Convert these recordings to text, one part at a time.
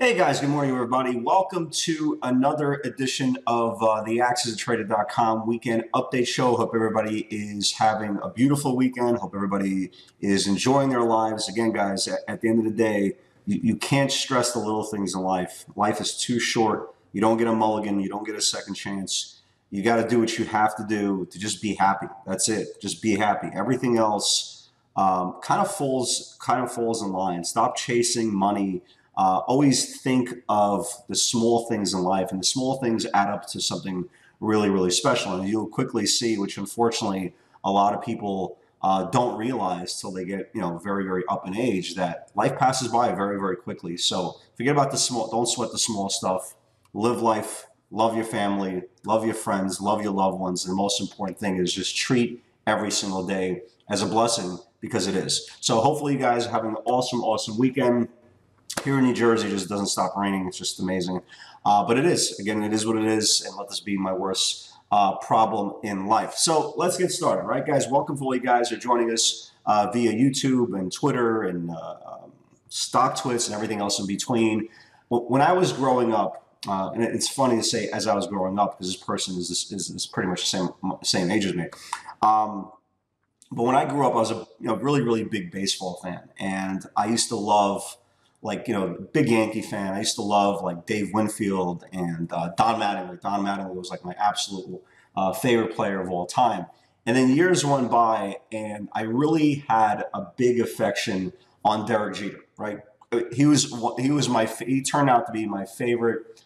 Hey guys, good morning everybody. Welcome to another edition of the AccessATrader.com weekend update show. Hope everybody is having a beautiful weekend. Hope everybody is enjoying their lives. Again guys, at the end of the day, you can't stress the little things in life. Life is too short. You don't get a mulligan. You don't get a second chance. You got to do what you have to do to just be happy. That's it. Just be happy. Everything else kind of falls in line. Stop chasing money. Always think of the small things in life, and the small things add up to something really, really special. And you'll quickly see, which unfortunately a lot of people don't realize till they get, very, very up in age, that life passes by very, very quickly. So forget about the small. Don't sweat the small stuff. Live life. Love your family. Love your friends. Love your loved ones. And the most important thing is just treat every single day as a blessing, because it is. So hopefully you guys are having an awesome, awesome weekend. Here in New Jersey, it just doesn't stop raining. It's just amazing. But it is. Again, it is what it is, and let this be my worst problem in life. So let's get started, right, guys? Welcome for all you guys who are joining us via YouTube and Twitter and StockTwits and everything else in between. When I was growing up, and it's funny to say as I was growing up because this person is pretty much the same age as me. But when I grew up, I was a really, really big baseball fan, and I used to love – big Yankee fan. I used to love Dave Winfield and Don Mattingly. Don Mattingly was my absolute favorite player of all time. And then years went by, and I really had a big affection on Derek Jeter. Right? He turned out to be my favorite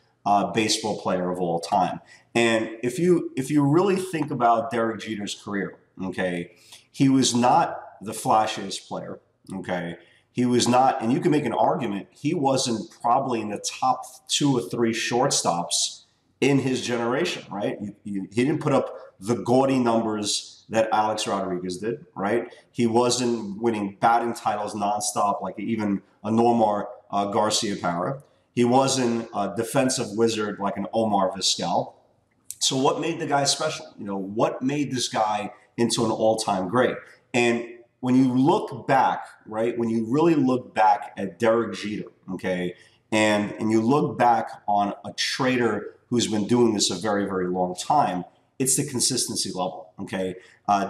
baseball player of all time. And if you really think about Derek Jeter's career, okay, he was not the flashiest player, okay. He was not, and you can make an argument, he wasn't probably in the top 2 or 3 shortstops in his generation, right? He didn't put up the gaudy numbers that Alex Rodriguez did, right? He wasn't winning batting titles nonstop like even a Nomar Garciaparra. He wasn't a defensive wizard like an Omar Vizquel. So what made the guy special? What made this guy into an all-time great? And when you look back, right, when you really look back at Derek Jeter, okay, and you look back on a trader who's been doing this a very, very long time, it's the consistency level, okay?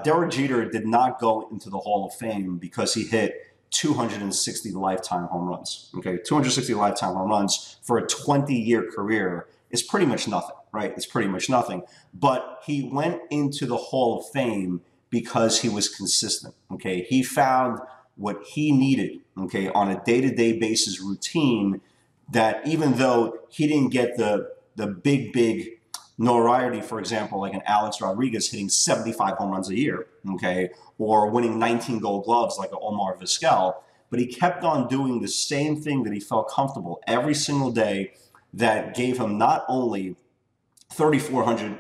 Derek Jeter did not go into the Hall of Fame because he hit 260 lifetime home runs, okay? 260 lifetime home runs for a 20-year career is pretty much nothing, right? It's pretty much nothing. But he went into the Hall of Fame because he was consistent, okay? He found what he needed, okay, on a day-to-day basis routine that even though he didn't get the big, big notoriety, for example, like an Alex Rodriguez hitting 75 home runs a year, okay, or winning 19 gold gloves like an Omar Vizquel, but he kept on doing the same thing that he felt comfortable every single day that gave him not only 3,400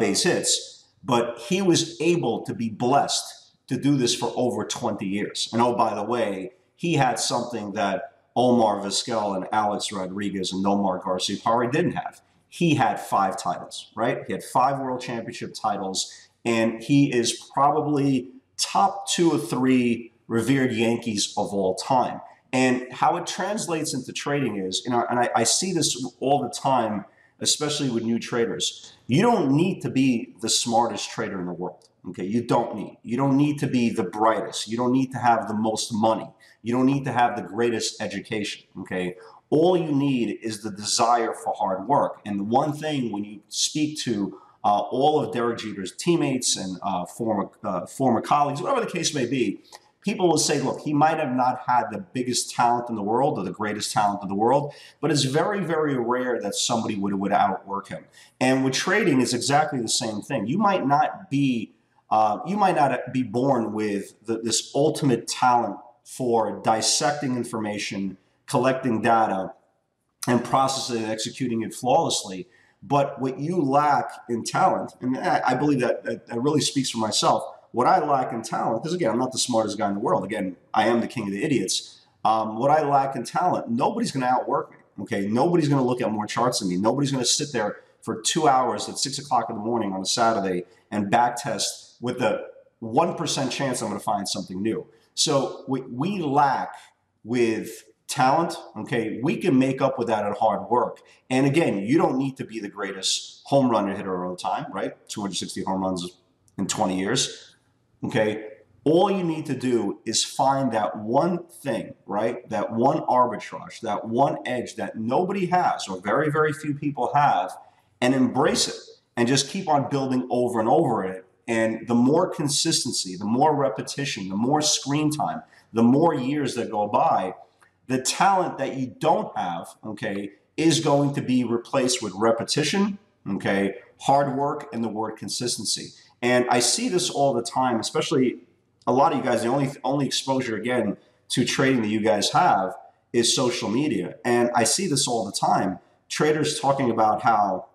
base hits, but he was able to be blessed to do this for over 20 years. And oh, by the way, he had something that Omar Vizquel and Alex Rodriguez and Nomar Garciaparra didn't have. He had 5 titles, right? He had 5 world championship titles, and he is probably top 2 or 3 revered Yankees of all time. And how it translates into trading is, and I see this all the time, especially with new traders. You don't need to be the smartest trader in the world, okay? You don't need to be the brightest. You don't need to have the most money. You don't need to have the greatest education, okay? All you need is the desire for hard work. And the one thing when you speak to all of Derek Jeter's teammates and former colleagues, whatever the case may be, people will say, look, he might have not had the biggest talent in the world or the greatest talent in the world, but it's very, very rare that somebody would outwork him. And with trading, it's exactly the same thing. You might not be born with this ultimate talent for dissecting information, collecting data, and processing and executing it flawlessly. But what you lack in talent, and I believe that really speaks for myself, what I lack in talent, because again, I'm not the smartest guy in the world. Again, I am the king of the idiots. What I lack in talent, nobody's going to outwork me. Okay, nobody's going to look at more charts than me. Nobody's going to sit there for 2 hours at 6 o'clock in the morning on a Saturday and back test with the 1% chance I'm going to find something new. So we lack with talent. Okay, we can make up with that at hard work. And again, you don't need to be the greatest home run hitter all the time, right? 260 home runs in 20 years. Okay, all you need to do is find that one thing, right? That one arbitrage, that one edge that nobody has, or very, very few people have, and embrace it and just keep on building over and over it. And the more consistency, the more repetition, the more screen time, the more years that go by, the talent that you don't have, okay, is going to be replaced with repetition, okay, hard work, and the word consistency. And I see this all the time, especially a lot of you guys, the only exposure, again, to trading that you guys have is social media. And I see this all the time. Traders talking about how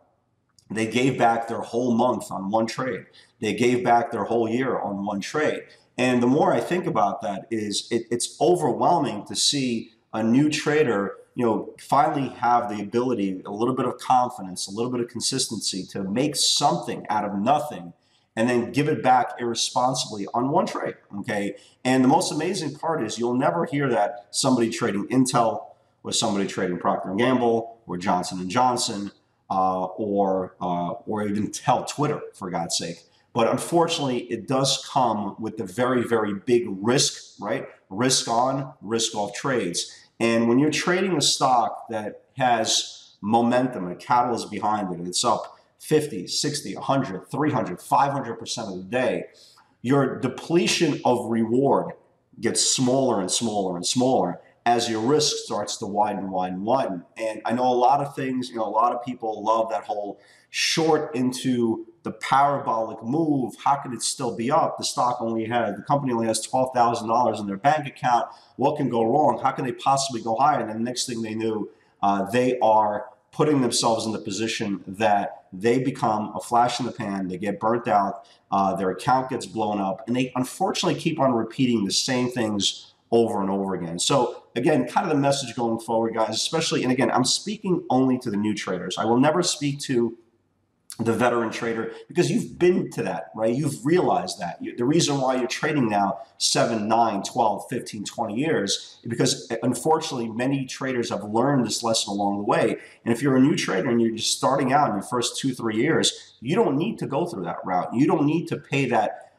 they gave back their whole month on one trade. They gave back their whole year on one trade. And the more I think about that is it's overwhelming to see a new trader, you know, finally have the ability, a little bit of confidence, a little bit of consistency to make something out of nothing and then give it back irresponsibly on one trade, okay? And the most amazing part is you'll never hear that somebody trading Intel or somebody trading Procter Gamble or Johnson and Johnson or even tell Twitter, for God's sake. But unfortunately, it does come with the very, very big risk, right? Risk on, risk off trades. And when you're trading a stock that has momentum and catalyst behind it, and it's up 50, 60, 100, 300, 500% of the day, your depletion of reward gets smaller and smaller and smaller as your risk starts to widen, widen, widen. And I know a lot of things, you know, a lot of people love that whole short into the parabolic move. How could it still be up? The stock only had, the company only has $12,000 in their bank account. What can go wrong? How can they possibly go higher? And then the next thing they knew, they are putting themselves in the position that they become a flash in the pan. They get burnt out. Their account gets blown up. And they unfortunately keep on repeating the same things over and over again. So again, kind of the message going forward, guys, especially, and again, I'm speaking only to the new traders. I will never speak to the veteran trader, because you've been to that, right? You've realized that. The reason why you're trading now 7, 9, 12, 15, 20 years, because unfortunately many traders have learned this lesson along the way. And if you're a new trader and you're just starting out in your first 2-3 years, you don't need to go through that route. You don't need to pay that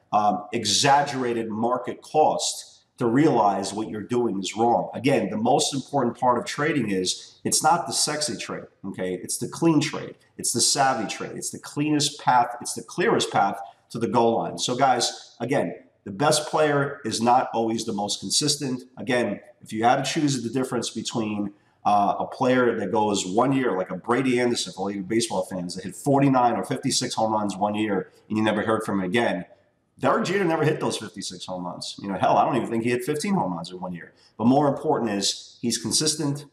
exaggerated market cost to realize what you're doing is wrong. Again, the most important part of trading is it's not the sexy trade, okay? It's the clean trade. It's the savvy trade. It's the cleanest path. It's the clearest path to the goal line. So guys, again, the best player is not always the most consistent. Again, if you had to choose the difference between a player that goes 1 year, like a Brady Anderson, for all you baseball fans, that hit 49 or 56 home runs 1 year and you never heard from him again, Derek Jeter never hit those 56 home runs. You know, hell, I don't even think he hit 15 home runs in 1 year. But more important is he's consistent,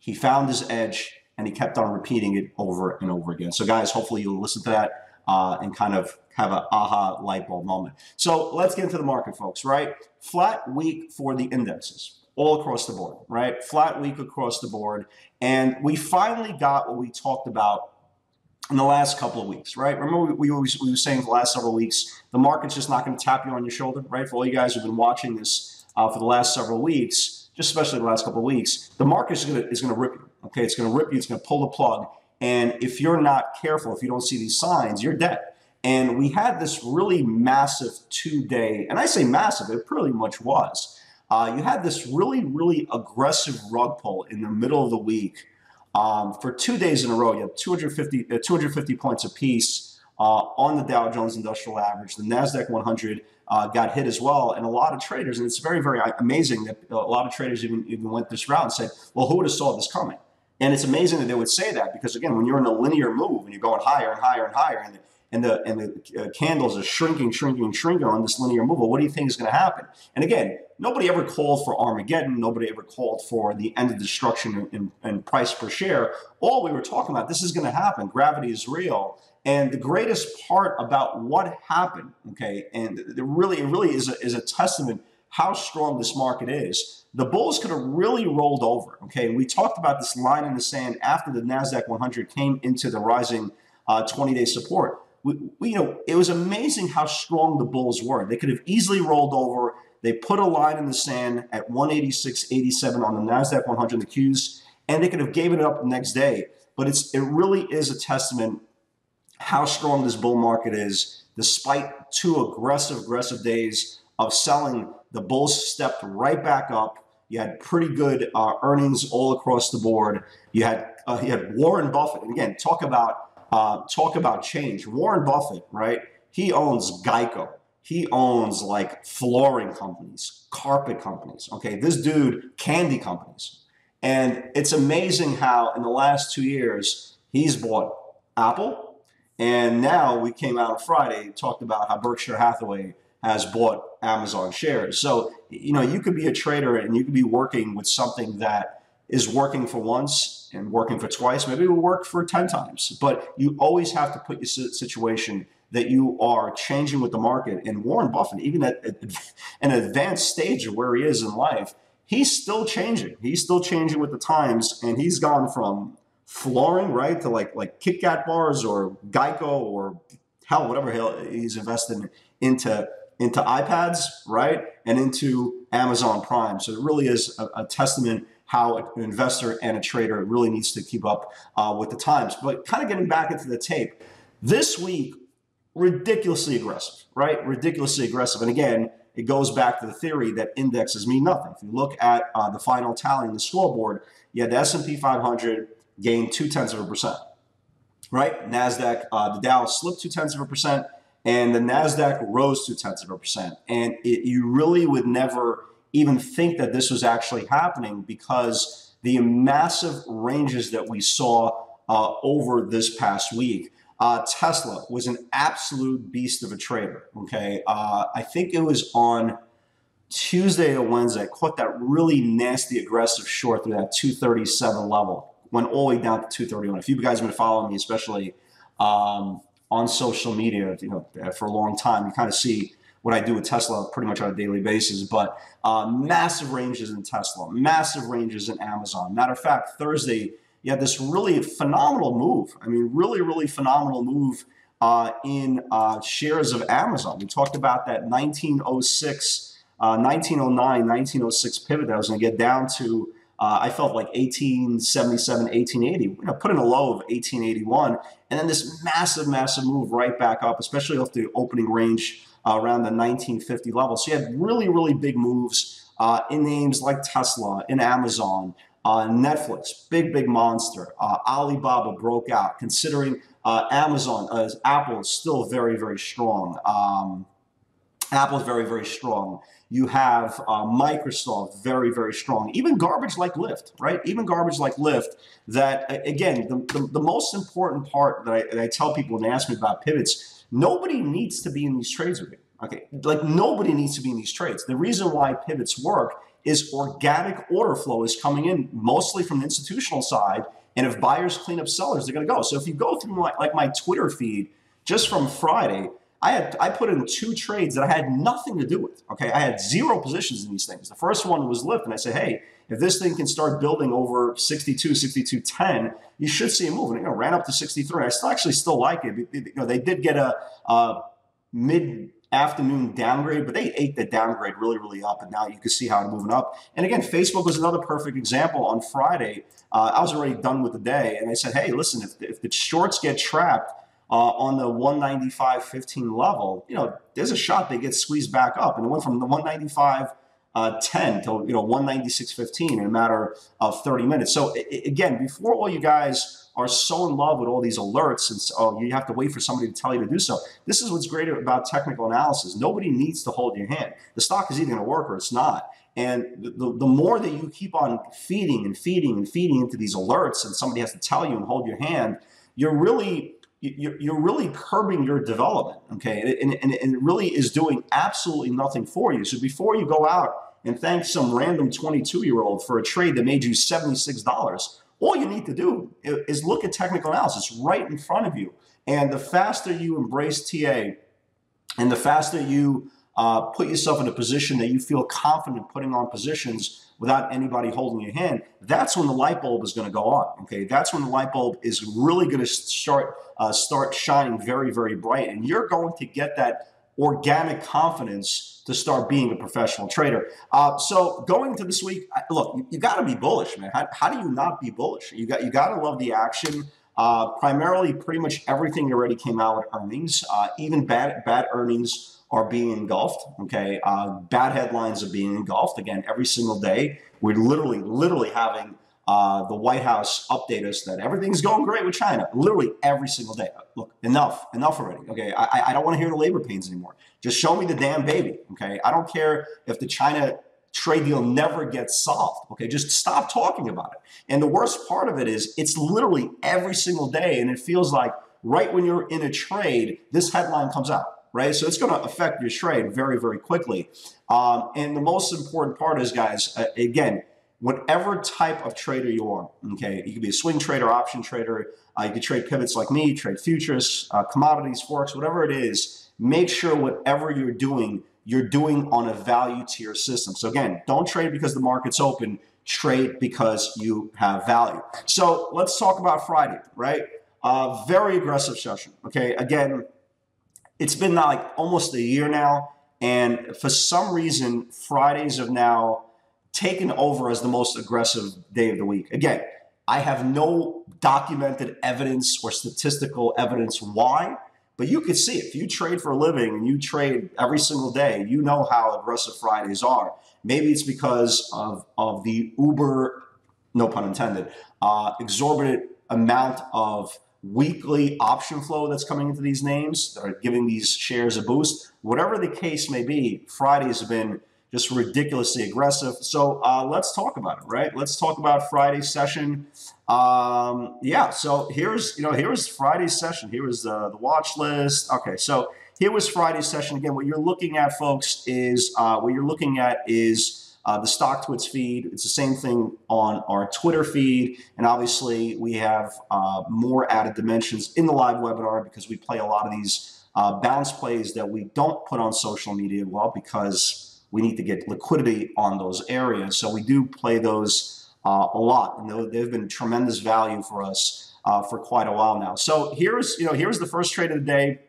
he found his edge, and he kept on repeating it over and over again. So guys, hopefully you'll listen to that and kind of have an aha light bulb moment. So let's get into the market, folks, right? Flat week for the indexes all across the board, right? Flat week across the board. And we finally got what we talked about in the last couple of weeks, right? Remember we were saying for the last several weeks, the market's just not going to tap you on your shoulder, right? For all you guys who've been watching this for the last several weeks, just especially the last couple of weeks, the market is going to rip you, okay? It's going to rip you. It's going to pull the plug. And if you're not careful, if you don't see these signs, you're dead. And we had this really massive two-day, and I say massive, it pretty much was. You had this really, really aggressive rug pull in the middle of the week. For 2 days in a row, you have 250 points apiece on the Dow Jones Industrial Average. The NASDAQ 100 got hit as well. And a lot of traders, and it's very, very amazing that a lot of traders even went this route and said, well, who would have saw this coming? And it's amazing that they would say that because, again, when you're in a linear move and you're going higher and higher and higher and the candles are shrinking, shrinking, shrinking on this linear move, well, what do you think is going to happen? And again, nobody ever called for Armageddon. Nobody ever called for the end of destruction in price per share. All we were talking about, this is going to happen. Gravity is real. And the greatest part about what happened, okay, and it really is a testament how strong this market is. The bulls could have really rolled over, okay? And we talked about this line in the sand after the NASDAQ 100 came into the rising 20-day support. It was amazing how strong the bulls were. They could have easily rolled over. They put a line in the sand at 186.87 on the NASDAQ 100 and the Qs, and they could have given it up the next day. But it really is a testament how strong this bull market is. Despite two aggressive days of selling, the bulls stepped right back up. You had pretty good earnings all across the board. You had Warren Buffett, and again, talk about change. Warren Buffett, right? He owns Geico. He owns like flooring companies, carpet companies. Okay, this dude, candy companies, and it's amazing how in the last 2 years he's bought Apple, and now we came out on Friday and talked about how Berkshire Hathaway has bought Amazon shares. So, you know, you could be a trader and you could be working with something that is working for once and working for twice. Maybe it will work for 10 times, but you always have to put your situation that you are changing with the market. And Warren Buffett, even at an advanced stage of where he is in life, he's still changing. He's still changing with the times, and he's gone from flooring, right, to like KitKat bars or Geico or hell, whatever he's invested into iPads, right, and into Amazon Prime. So it really is a testament how an investor and a trader really needs to keep up with the times. But kind of getting back into the tape, this week, ridiculously aggressive, right? Ridiculously aggressive. And again, it goes back to the theory that indexes mean nothing. If you look at the final tally in the scoreboard, you had the S&P 500 gain 0.2%, right? NASDAQ, the Dow slipped 0.2%, and the NASDAQ rose 0.2%. And you really would never even think that this was actually happening because the massive ranges that we saw over this past week. Tesla was an absolute beast of a trader, okay? I think it was on Tuesday or Wednesday. I caught that really nasty aggressive short through that 237 level. Went all the way down to 231. If you guys have been following me, especially on social media, you know, for a long time, you kind of see what I do with Tesla pretty much on a daily basis, but massive ranges in Tesla, massive ranges in Amazon. Matter of fact, Thursday, you had this really phenomenal move. I mean, really phenomenal move in shares of Amazon. We talked about that 1906 pivot that I was going to get down to, I felt like 1877, 1880. We're going to put in a low of 1881. And then this massive move right back up, especially off the opening range around the 1950 level. So you had really big moves in names like Tesla, in Amazon, Netflix, big monster. Alibaba broke out, considering Amazon, Apple is still very strong. Apple is very strong. You have Microsoft, very strong. Even garbage like Lyft, right? Even garbage like Lyft that, again, the most important part that I tell people when they ask me about pivots, nobody needs to be in these trades with me. Okay, like nobody needs to be in these trades. The reason why pivots work is organic order flow is coming in mostly from the institutional side, and if buyers clean up sellers, they're going to go. So if you go through my Twitter feed just from Friday, I put in two trades that I had nothing to do with. Okay, I had zero positions in these things. The first one was Lyft, and I said, hey, if this thing can start building over 62, 62.10, you should see a move. And it ran up to 63. I still like it. You know, they did get a mid-afternoon downgrade, but they ate the downgrade really up, and now you can see how it's moving up. And again, Facebook was another perfect example. On Friday, I was already done with the day, and I said, hey, listen, if the shorts get trapped on the 195.15 level, you know, there's a shot they get squeezed back up. And it went from the 195.10 to, you know, 196.15 in a matter of 30 minutes. So again, before all you guys are so in love with all these alerts and so, oh, you have to wait for somebody to tell you to do so. This is what's great about technical analysis. Nobody needs to hold your hand. The stock is either going to work or it's not. And the more that you keep on feeding into these alerts and somebody has to tell you and hold your hand, you're really curbing your development, okay? And it really is doing absolutely nothing for you. So before you go out and thank some random 22-year-old for a trade that made you $76, all you need to do is look at technical analysis right in front of you And the faster you embrace TA and the faster you put yourself in a position that you feel confident putting on positions without anybody holding your hand, that's when the light bulb is going to go on. Okay, that's when the light bulb is really going to start shining very, very bright, and you're going to get that organic confidence to start being a professional trader. So going into this week, look, you got to be bullish, man. How do you not be bullish? You got to love the action. Primarily, pretty much everything already came out with earnings. Even bad earnings are being engulfed. Okay, bad headlines are being engulfed again every single day. We're literally having the White House update us that everything's going great with China, literally every single day. Look, enough already. Okay, I don't want to hear the labor pains anymore. Just show me the damn baby. Okay, I don't care if the China trade deal never gets solved. Okay, just stop talking about it. And the worst part of it is it's literally every single day, and it feels like right when you're in a trade, this headline comes out. Right, so it's going to affect your trade very, very quickly. And the most important part is, guys, again, whatever type of trader you are, okay, you could be a swing trader, option trader, you could trade pivots like me, trade futures, commodities, forex, whatever it is, make sure whatever you're doing on a value tier system. So again, don't trade because the market's open, trade because you have value. So let's talk about Friday, right? Very aggressive session, okay? Again, it's been like almost a year now, and for some reason, Fridays have now taken over as the most aggressive day of the week. Again, I have no documented evidence or statistical evidence why, but you could see it. If you trade for a living and you trade every single day, you know how aggressive Fridays are. Maybe it's because of the Uber, no pun intended, exorbitant amount of weekly option flow that's coming into these names that are giving these shares a boost. Whatever the case may be, Fridays have been just ridiculously aggressive. So let's talk about it, right? Let's talk about Friday's session. Yeah, so here's Friday's session. Here is the watch list. Okay, so here was Friday's session. Again, what you're looking at, folks, is the StockTwits feed. It's the same thing on our Twitter feed, and obviously we have more added dimensions in the live webinar because we play a lot of these bounce plays that we don't put on social media well because we need to get liquidity on those areas. So we do play those a lot, and they've been tremendous value for us for quite a while now. So here's the first trade of the day.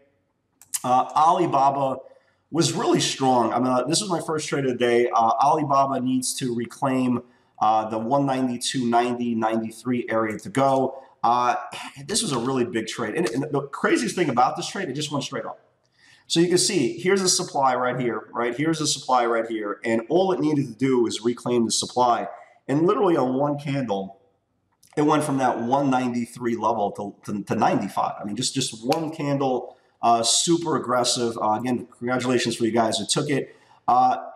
Alibaba was really strong. I mean, this was my first trade of the day. Alibaba needs to reclaim the 192.90, 93 area to go. This was a really big trade. And the craziest thing about this trade, it just went straight up. So you can see, here's the supply right here, right? Here's the supply right here. And all it needed to do was reclaim the supply. And literally on one candle, it went from that 193 level to 95. I mean, just one candle. Super aggressive. Again, congratulations for you guys who took it.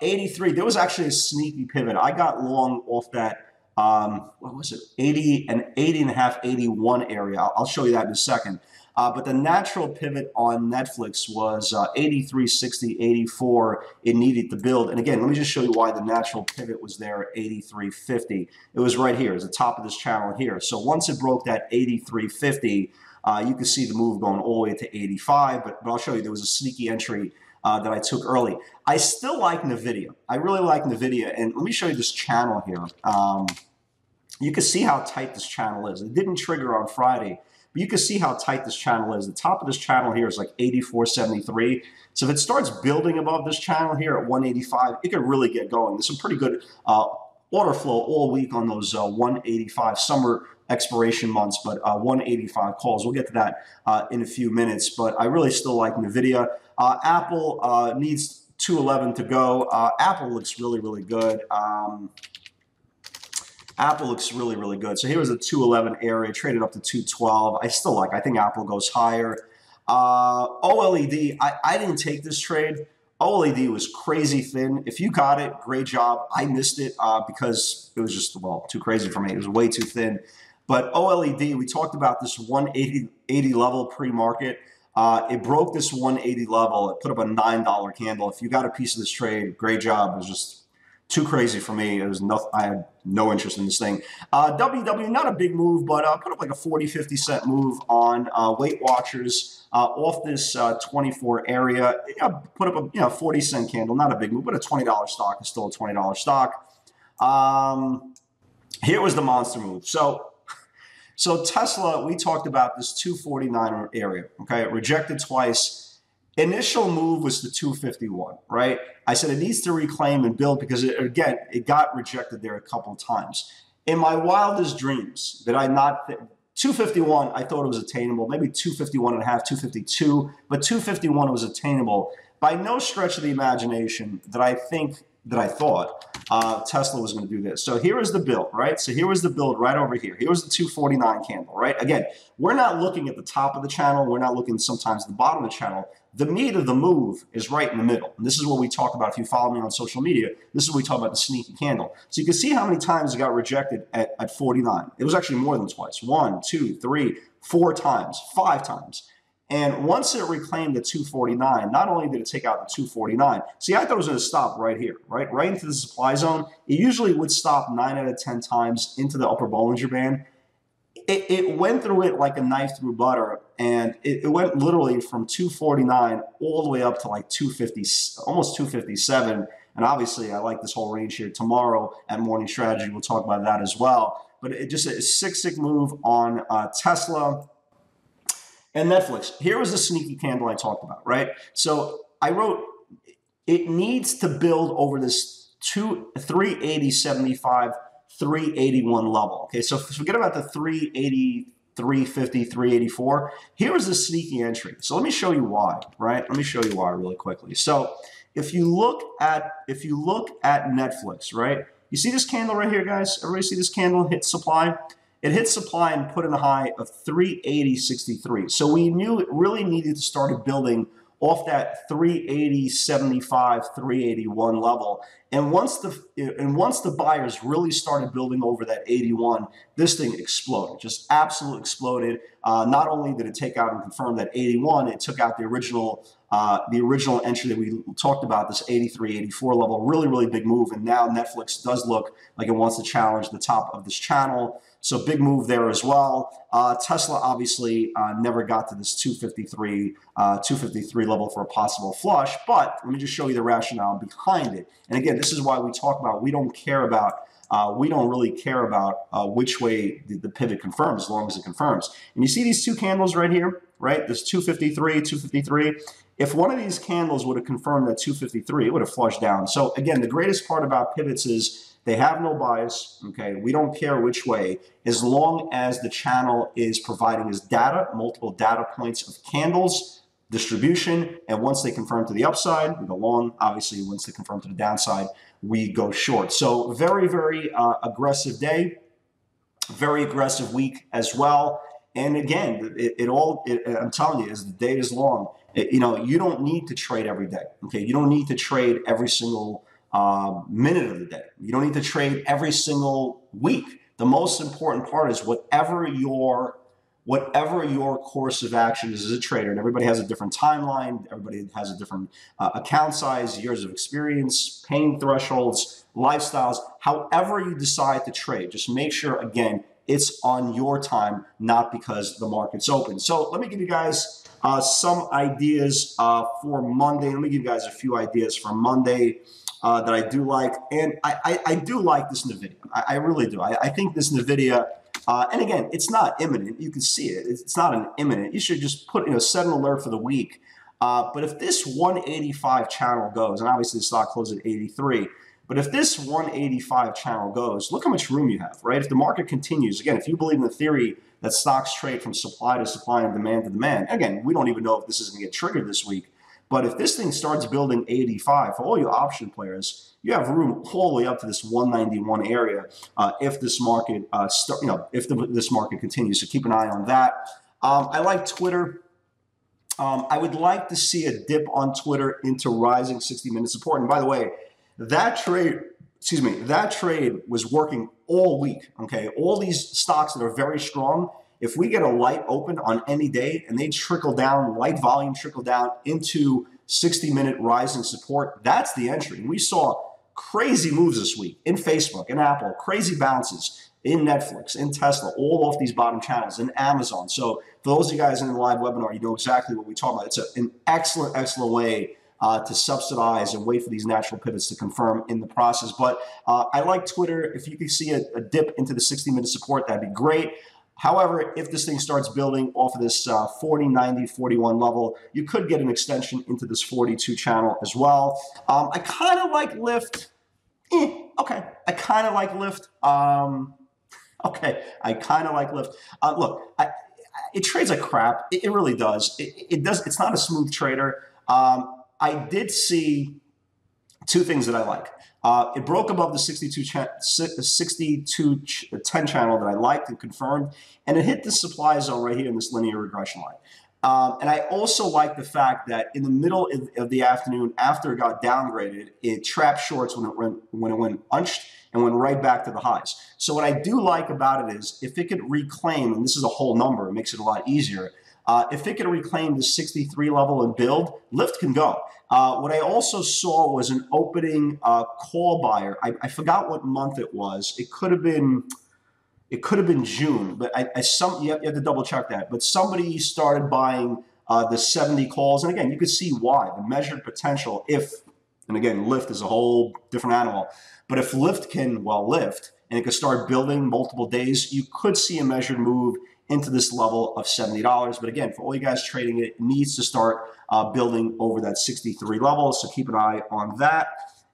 83, there was actually a sneaky pivot. I got long off that, what was it, 80 and a half, 81 area. I'll show you that in a second. But the natural pivot on Netflix was 83, 60, 84. It needed to build. And again, let me just show you why the natural pivot was there at 83.50. It was right here. It was the top of this channel here. So once it broke that 83.50, you can see the move going all the way to 85, but I'll show you there was a sneaky entry that I took early. I still like NVIDIA. I really like NVIDIA, and let me show you this channel here. You can see how tight this channel is. It didn't trigger on Friday, but you can see how tight this channel is. The top of this channel here is like 84.73. So if it starts building above this channel here at 185, it could really get going. There's some pretty good order flow all week on those 185 summer expiration months, but 185 calls. We'll get to that in a few minutes, but I really still like NVIDIA. Apple needs 211 to go. Apple looks really, really good. Apple looks really, really good. So here was a 211 area, traded up to 212. I think Apple goes higher. OLED, I didn't take this trade. OLED was crazy thin. If you got it, great job. I missed it because it was just, well, too crazy for me. It was way too thin. But OLED, we talked about this 180 level pre-market. It broke this 180 level. It put up a $9 candle. If you got a piece of this trade, great job. It was just Too crazy for me. It was nothing. I had no interest in this thing. WW, not a big move, but put up like a 40, 50-cent move on Weight Watchers off this 24 area. Put up a 40-cent candle, not a big move, but a $20 stock is still a $20 stock. Here was the monster move. So Tesla, we talked about this 249 area. Okay, it rejected twice. Initial move was the 251, right? I said it needs to reclaim and build because, it got rejected there a couple of times. In my wildest dreams, did I not think 251, I thought it was attainable, maybe 251 and a half, 252, but 251 was attainable. By no stretch of the imagination that I thought Tesla was going to do this. So here is the build, right? So here was the build right over here. Here was the 249 candle, right? Again, we're not looking at the top of the channel. We're not looking sometimes at the bottom of the channel. The meat of the move is right in the middle. And this is what we talk about. If you follow me on social media, this is what we talk about, the sneaky candle. So you can see how many times it got rejected at 49. It was actually more than twice. One, two, three, four times, five times. And once it reclaimed the 249, not only did it take out the 249, see, I thought it was going to stop right here, right? Right into the supply zone. It usually would stop 9 out of 10 times into the upper Bollinger Band. It went through it like a knife through butter, and it went literally from 249 all the way up to like 250, almost 257. And obviously, I like this whole range here. Tomorrow at Morning Strategy, we'll talk about that as well. But it just a sick move on Tesla. And Netflix, here was the sneaky candle I talked about, right? So I wrote, it needs to build over this 380.75, 381 level. Okay, so forget about the 380, 350, 384. Here was the sneaky entry. So let me show you why, right? Let me show you why really quickly. So if you look at Netflix, right? You see this candle right here, guys? Everybody see this candle hit supply? It hit supply and put in a high of 380.63. So we knew it really needed to start building off that 380.75, 381 level. And once the buyers really started building over that 81, this thing exploded, just absolutely exploded. Not only did it take out and confirm that 81, it took out the original entry that we talked about, this 83, 84 level. Really, really big move. And now Netflix does look like it wants to challenge the top of this channel. So big move there as well. Tesla obviously never got to this 253 level for a possible flush, but let me just show you the rationale behind it. And again, this is why we talk about we don't really care about which way the pivot confirms as long as it confirms. And you see these two candles right here, right? This 253, 253. If one of these candles would have confirmed that 253, it would have flushed down. So again, the greatest part about pivots is they have no bias, okay? We don't care which way, as long as the channel is providing us data, multiple data points of candles, distribution, and once they confirm to the upside, we go long. Obviously, once they confirm to the downside, we go short. So very, very aggressive day, very aggressive week as well. And again, I'm telling you, as the day is long, you don't need to trade every day, okay? You don't need to trade every single minute of the day. You don't need to trade every single week. The most important part is whatever your course of action is as a trader, and everybody has a different timeline, everybody has a different account size, years of experience, pain thresholds, lifestyles. However you decide to trade, just make sure, again, it's on your time, not because the market's open. So let me give you guys some ideas for Monday. Let me give you guys a few ideas for Monday that I do like. And I do like this NVIDIA. I really do. I think this NVIDIA, and again, it's not imminent. You can see it. It's not an imminent. You should just put, set an alert for the week. But if this 185 channel goes, and obviously the stock closed at 83, but if this 185 channel goes, look how much room you have, right? If the market continues, again, if you believe in the theory that stocks trade from supply to supply and demand to demand, again, we don't even know if this is going to get triggered this week. But if this thing starts building 85, for all you option players, you have room all the way up to this 191 area if this market, this market continues. So keep an eye on that. I like Twitter. I would like to see a dip on Twitter into rising 60-minute support. And by the way, that trade was working all week, okay? All these stocks that are very strong, if we get a light open on any day and they trickle down, light volume trickle down into 60-minute rising support, that's the entry. And we saw crazy moves this week in Facebook, in Apple, crazy bounces in Netflix, in Tesla, all off these bottom channels, in Amazon. So for those of you guys in the live webinar, you know exactly what we're talking about. It's an excellent, excellent way to subsidize and wait for these natural pivots to confirm in the process. But I like Twitter. If you can see a dip into the 60-minute support, that'd be great. However, if this thing starts building off of this 40, 90, 41 level, you could get an extension into this 42 channel as well. I kind of like Lyft. I kind of like Lyft. I kind of like Lyft. Look, it trades like crap. It really does. It does. It's not a smooth trader. I did see two things that I like. It broke above the 6210 channel that I liked and confirmed, and it hit the supply zone right here in this linear regression line. And I also like the fact that in the middle of the afternoon, after it got downgraded, it trapped shorts when it went unched and went right back to the highs. So what I do like about it is if it could reclaim, and this is a whole number, it makes it a lot easier. If it can reclaim the 63 level and build, Lyft can go. What I also saw was an opening call buyer. I forgot what month it was. It could have been June, but you have to double check that. But somebody started buying the 70 calls, and again, you could see why the measured potential. If, and again, Lyft is a whole different animal, but if Lyft can, well, Lyft, and it could start building multiple days, you could see a measured move into this level of $70. But again, for all you guys trading, it needs to start building over that 63 level. So keep an eye on that.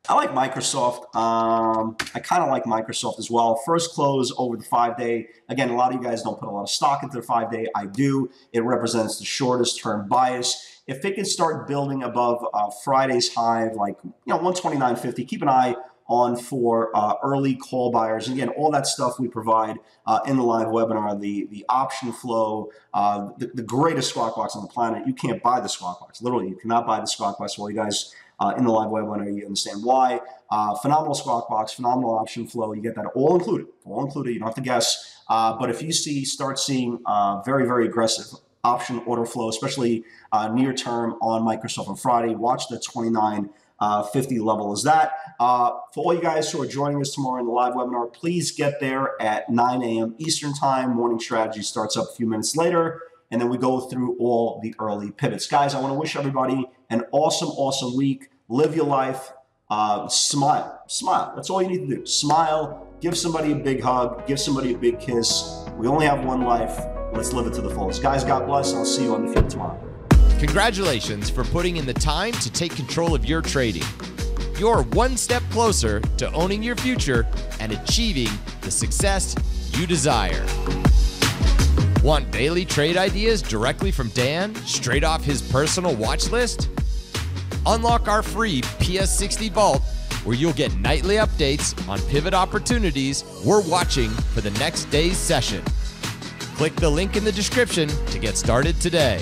I like Microsoft. I kind of like Microsoft as well. First close over the 5-day. Again, a lot of you guys don't put a lot of stock into the 5-day. I do. It represents the shortest term bias. If it can start building above Friday's high, like 129.50, keep an eye on for early call buyers. And again, all that stuff we provide in the live webinar, the option flow, the greatest Squawk Box on the planet. You can't buy the Squawk Box. Literally, you cannot buy the Squawk Box. Well, you guys in the live webinar, you understand why. Phenomenal Squawk Box, phenomenal option flow. You get that all included. All included. You don't have to guess. But if you start seeing very, very aggressive option order flow, especially near term on Microsoft on Friday, watch the 29.50 level is that. For all you guys who are joining us tomorrow in the live webinar, please get there at 9 a.m. Eastern time. Morning strategy starts up a few minutes later, and then we go through all the early pivots. Guys, I want to wish everybody an awesome, awesome week. Live your life. Smile. Smile. That's all you need to do. Smile. Give somebody a big hug. Give somebody a big kiss. We only have one life. Let's live it to the fullest. Guys, God bless. I'll see you on the field tomorrow. Congratulations for putting in the time to take control of your trading. You're one step closer to owning your future and achieving the success you desire. Want daily trade ideas directly from Dan, straight off his personal watch list? Unlock our free PS60 Vault, where you'll get nightly updates on pivot opportunities we're watching for the next day's session. Click the link in the description to get started today.